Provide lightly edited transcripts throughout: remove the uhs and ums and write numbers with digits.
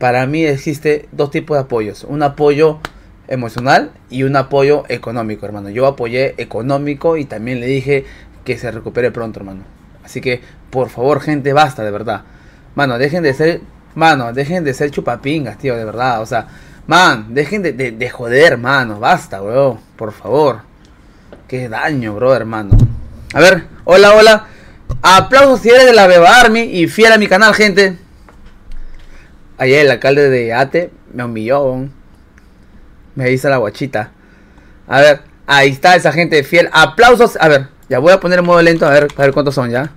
para mí existe dos tipos de apoyos. Un apoyo emocional y un apoyo económico, hermano. Yo apoyé económico y también le dije que se recupere pronto, hermano. Así que, por favor, gente, basta, de verdad. Mano, dejen de ser chupapingas, tío, de verdad. O sea, man, dejen de joder, mano. Basta, weón, por favor. Qué daño, bro, hermano. A ver, hola, hola. Aplausos si eres de la Beba Army y fiel a mi canal, gente. Ayer el alcalde de Ate me humilló. Me hizo la guachita. A ver, ahí está esa gente fiel. Aplausos. A ver, ya voy a poner en modo lento. A ver cuántos son ya.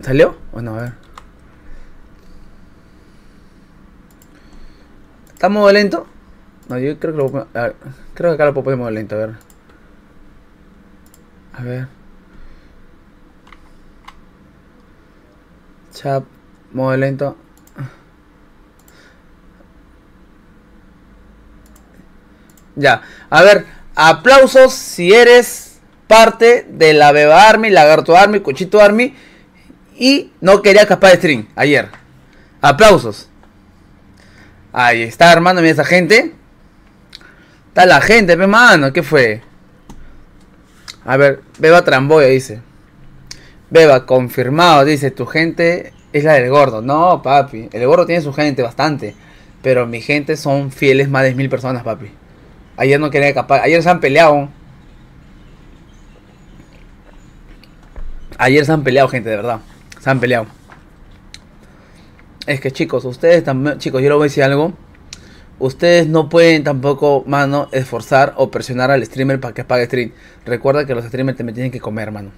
¿Salió? O no, a ver. ¿Está en modo lento? No, yo creo que lo puedo, a ver, creo que acá lo puedo poner en modo lento. A ver. A ver. Chap, modo lento. Ya, a ver, aplausos si eres parte de la Beba Army, Lagarto Army, Cuchito Army y no quería escapar de stream ayer. Aplausos. Ahí está, hermano, mira esa gente. Está la gente, hermano, ¿qué fue? A ver, Beba Tramboya dice. Beba, confirmado, dice, tu gente es la del gordo. No, papi, el gordo tiene su gente, bastante. Pero mi gente son fieles, más de 1000 personas, papi. Ayer no querían escapar, ayer se han peleado. Ayer se han peleado, gente, de verdad. Se han peleado. Es que, chicos, ustedes también, chicos, yo les voy a decir algo. Ustedes no pueden tampoco, mano, esforzar o presionar al streamer para que pague stream. Recuerda que los streamers también tienen que comer, mano.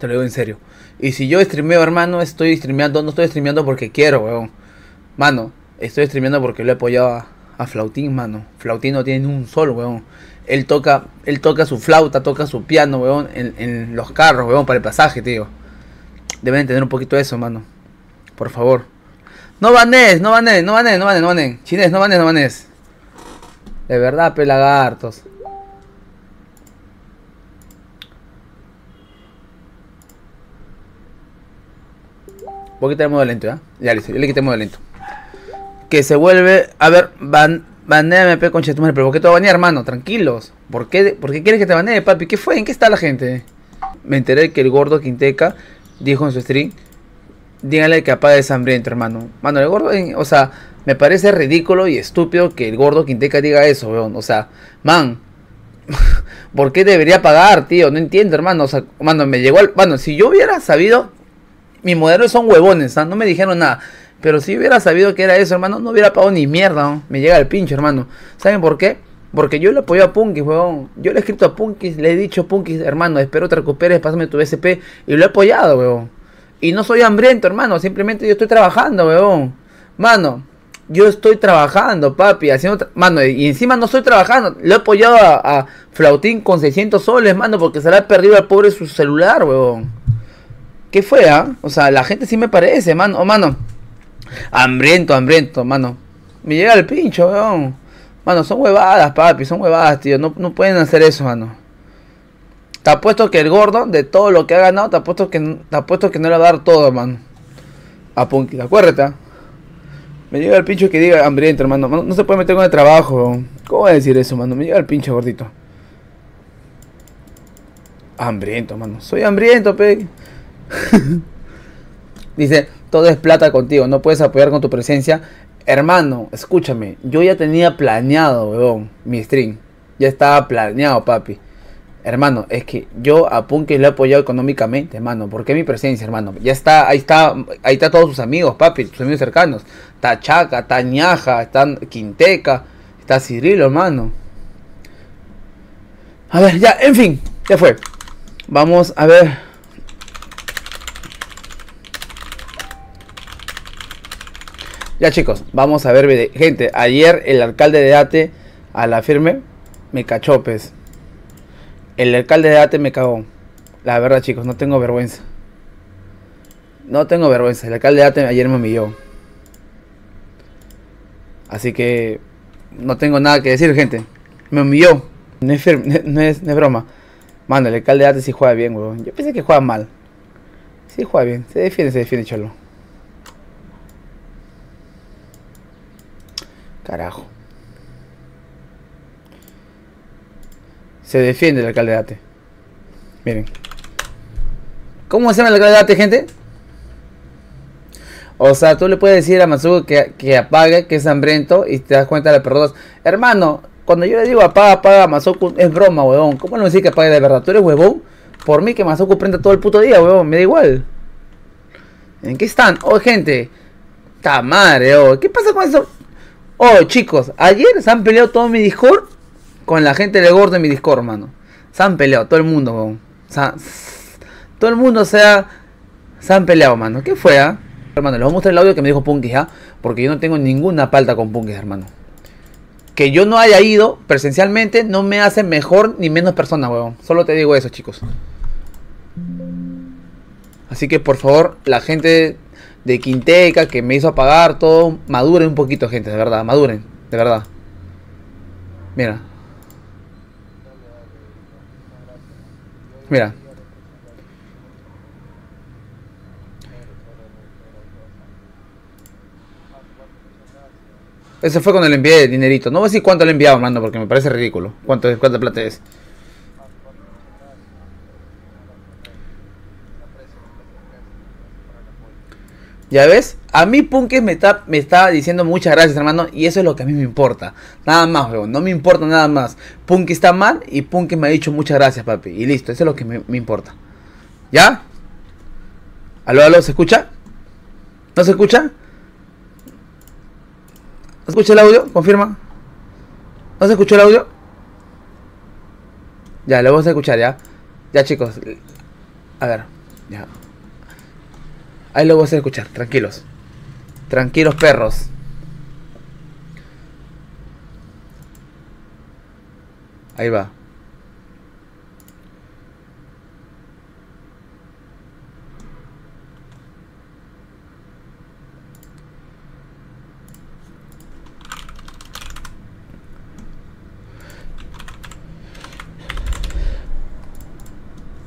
Te lo digo en serio. Y si yo streameo, hermano, estoy streameando. No estoy streameando porque quiero, weón. Mano, estoy streameando porque lo he apoyado a Flautín, mano. Flautín no tiene un sol, weón. Él toca su flauta, toca su piano, weón. En los carros, weón, para el pasaje, tío. Deben entender un poquito eso, mano. Por favor. No banes, no banes, no banes, no banes, no banes. Chinés, no banes, no banes. De verdad, pelagartos. Voy a quitar el modo lento, ¿eh? Ya listo, yo le quité el modo lento. Que se vuelve. A ver, baneame, pe, concha de tu madre. Pero ¿por qué te va a banear, hermano? Tranquilos. ¿Por qué quieres que te banee, papi? ¿Qué fue? ¿En qué está la gente? Me enteré que el gordo Kingteka dijo en su stream: díganle que apague el hambriento, hermano. Mano, el gordo. O sea, me parece ridículo y estúpido que el gordo Kingteka diga eso, weón. O sea, man. ¿Por qué debería pagar, tío? No entiendo, hermano. O sea, mano, me llegó al. Mano, si yo hubiera sabido. Mis modelos son huevones, ¿no? No me dijeron nada. Pero si hubiera sabido que era eso, hermano, no hubiera pagado ni mierda, ¿no? Me llega el pincho, hermano. ¿Saben por qué? Porque yo le apoyo a Punky, huevón. Yo le he escrito a Punky, le he dicho, Punky, hermano, espero te recuperes, pásame tu BSP. Y lo he apoyado, huevón. Y no soy hambriento, hermano. Simplemente yo estoy trabajando, huevón. Mano, yo estoy trabajando, papi. Mano, y encima no estoy trabajando. Lo he apoyado a Flautín con 600 soles, mano, porque se le ha perdido al pobre su celular, huevón. ¿Qué fue, ah? O sea, la gente sí me parece, mano. Oh, mano. Hambriento, hambriento, mano. Me llega el pincho, weón. Mano, son huevadas, papi. Son huevadas, tío. No pueden hacer eso, mano. Te apuesto que el gordo, de todo lo que ha ganado, te apuesto que no le va a dar todo, mano. A Punky, acuérdate, ¿ah? Me llega el pincho que diga hambriento, hermano. Mano, no se puede meter con el trabajo, weón. ¿Cómo voy a decir eso, mano? Me llega el pincho, gordito. Hambriento, mano. Soy hambriento, pe. Dice, todo es plata contigo, no puedes apoyar con tu presencia. Hermano, escúchame, yo ya tenía planeado, weón, mi stream. Ya estaba planeado, papi. Hermano, es que yo a Punky lo he apoyado económicamente, hermano. ¿Por qué mi presencia, hermano? Ya está, ahí está todos sus amigos, papi, sus amigos cercanos. Está Chaca, está Ñaja, está Kingteka, está Cirilo, hermano. A ver, ya, en fin, ya fue. Vamos a ver. Ya, chicos, vamos a ver video. Gente, ayer el alcalde de Ate a la firme me cachó, pues. El alcalde de Ate me cagó. La verdad, chicos, no tengo vergüenza. No tengo vergüenza. El alcalde de Ate ayer me humilló. Así que no tengo nada que decir, gente. Me humilló. No es broma. Mano, el alcalde de arte sí juega bien, weón. Yo pensé que juega mal. Sí juega bien. Se defiende, cholo. Carajo. Se defiende el alcalde de arte. Miren. ¿Cómo se llama el alcalde de arte, gente? O sea, tú le puedes decir a Masoku que apague, que es hambriento, y te das cuenta de las perrotas. Hermano, cuando yo le digo apaga, apaga, Masoku, es broma, huevón. ¿Cómo no decir que apague de verdad? Tú eres huevón. Por mí que Masoku prenda todo el puto día, huevón. Me da igual. ¿En qué están? Oh, gente. Ta madre, oh. ¿Qué pasa con eso? Oh, chicos. Ayer se han peleado todo mi Discord con la gente de gordo en mi Discord, hermano. Se han peleado, todo el mundo, huevón. Todo el mundo se han peleado, mano. ¿Qué fue, ah? Hermano, les voy a mostrar el audio que me dijo Punky, ¿ah? Porque yo no tengo ninguna palta con Punky, hermano. Que yo no haya ido presencialmente no me hace mejor ni menos persona, huevón. Solo te digo eso, chicos. Así que, por favor, la gente de Kingteka que me hizo apagar todo, maduren un poquito, gente, de verdad, maduren, de verdad. Mira. Mira. Eso fue cuando le envié el dinerito. No voy a decir cuánto le he enviado, mando, porque me parece ridículo. ¿Cuánta plata es? ¿Ya ves? A mí Punky me está diciendo muchas gracias, hermano. Y eso es lo que a mí me importa. Nada más, weón. No me importa nada más. Punky está mal y Punky me ha dicho muchas gracias, papi. Y listo. Eso es lo que me importa. ¿Ya? ¿Aló, aló? ¿Se escucha? ¿No se escucha? ¿No se escucha el audio? Confirma. ¿No se escuchó el audio? Ya, lo vamos a escuchar, ya. Ya, chicos. A ver. Ya. Ahí lo vamos a escuchar. Tranquilos. Tranquilos, perros. Ahí va.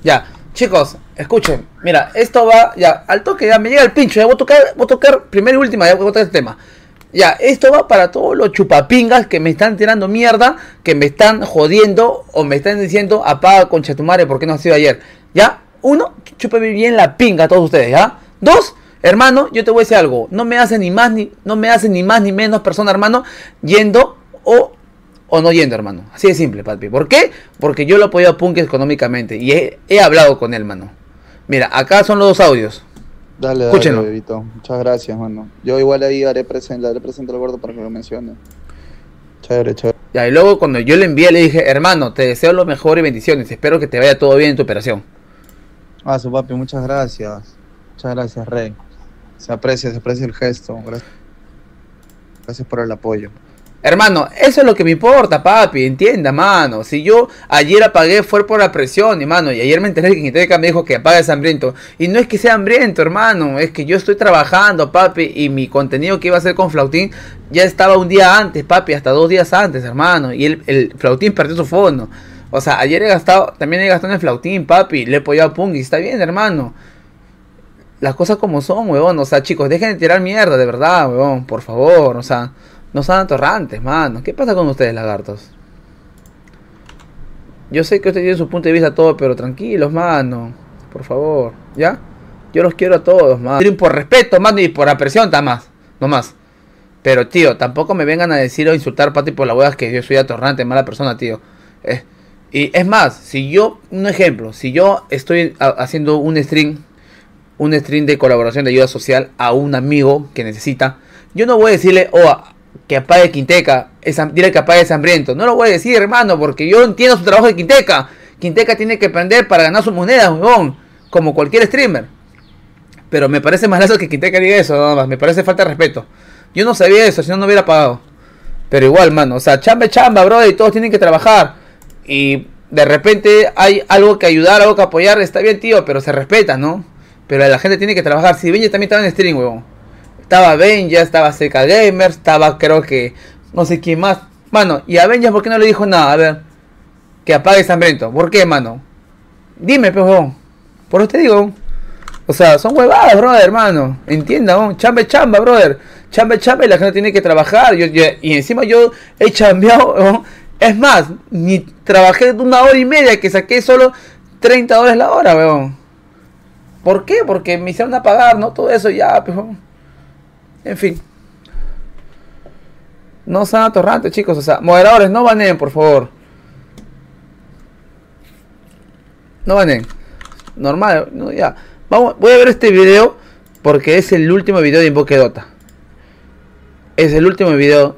Ya, chicos, escuchen. Mira, esto va, ya, al toque, ya me llega el pincho. Ya voy a tocar primero y última, ya voy a tocar este tema. Ya, esto va para todos los chupapingas que me están tirando mierda, que me están jodiendo o me están diciendo apaga concha tu madre porque no ha sido ayer. Ya, uno, chúpame bien la pinga a todos ustedes, ¿ya? Dos, hermano, yo te voy a decir algo. No me hace ni más ni, no me hace ni más ni menos persona, hermano, yendo o no yendo, hermano. Así de simple, papi. ¿Por qué? Porque yo lo he apoyado a Punky económicamente. Y he hablado con él, mano. Mira, acá son los dos audios. Dale, escúchenlo. Dale, bebito. Muchas gracias, mano. Yo igual ahí haré presente al gordo para que lo mencione. Chévere, chévere. Ya, y luego cuando yo le envié, le dije, hermano, te deseo lo mejor y bendiciones. Espero que te vaya todo bien en tu operación. Ah, su papi, muchas gracias. Muchas gracias, Rey. Se aprecia el gesto. Gracias por el apoyo. Hermano, eso es lo que me importa, papi, entienda, mano. Si yo ayer apagué fue por la presión, hermano. Y ayer me enteré que Kingteka me dijo que apague ese hambriento. Y no es que sea hambriento, hermano. Es que yo estoy trabajando, papi. Y mi contenido que iba a hacer con Flautín ya estaba un día antes, papi. Hasta 2 días antes, hermano. Y el Flautín perdió su fondo. O sea, ayer también he gastado en el Flautín, papi. Le he apoyado a Punky, está bien, hermano. Las cosas como son, huevón. O sea, chicos, dejen de tirar mierda, de verdad, huevón. Por favor, o sea... No sean atorrantes, mano. ¿Qué pasa con ustedes, lagartos? Yo sé que ustedes tienen su punto de vista todo, pero tranquilos, mano. Por favor, ¿ya? Yo los quiero a todos, mano. Por respeto, mano, y por apreciación, está más. No más. Pero, tío, tampoco me vengan a decir o insultar, Pati, por la hueá que yo soy atorrante, mala persona, tío. Y es más, si yo, un ejemplo, si yo estoy haciendo un stream de colaboración de ayuda social a un amigo que necesita, yo no voy a decirle, que apague Kingteka, dile que apague ese hambriento. No lo voy a decir, hermano, porque yo entiendo su trabajo de Kingteka. Kingteka tiene que aprender para ganar sus monedas, huevón, como cualquier streamer. Pero me parece más lazo que Kingteka diga eso, nada más. Me parece falta de respeto. Yo no sabía eso, si no, no hubiera pagado. Pero igual, mano, o sea, chamba, bro, y todos tienen que trabajar. Y de repente hay algo que ayudar, algo que apoyar. Está bien, tío, pero se respeta, ¿no? Pero la gente tiene que trabajar. Si bien, yo también estaba en stream, huevón. Estaba Benja, estaba Seca Gamer, estaba creo que no sé quién más. Mano, y a Benja ¿por qué no le dijo nada? A ver, que apague San Brento. ¿Por qué, mano? Dime, pejón. Por eso te digo. O sea, son huevadas, brother, hermano. Entienda, ¿no? Chamba es chamba, brother. Chamba es chamba y la gente tiene que trabajar. Y encima yo he chambeado, ¿no? Es más, ni trabajé una hora y media que saqué solo $30 la hora, weón. ¿Por qué? Porque me hicieron a pagar, ¿no? Todo eso ya, pejón. En fin. No sean atorrantes, chicos. O sea, moderadores, no baneen, por favor. No baneen. Normal, no, ya. Vamos, voy a ver este video porque es el último video de Invoquedota. Es el último video.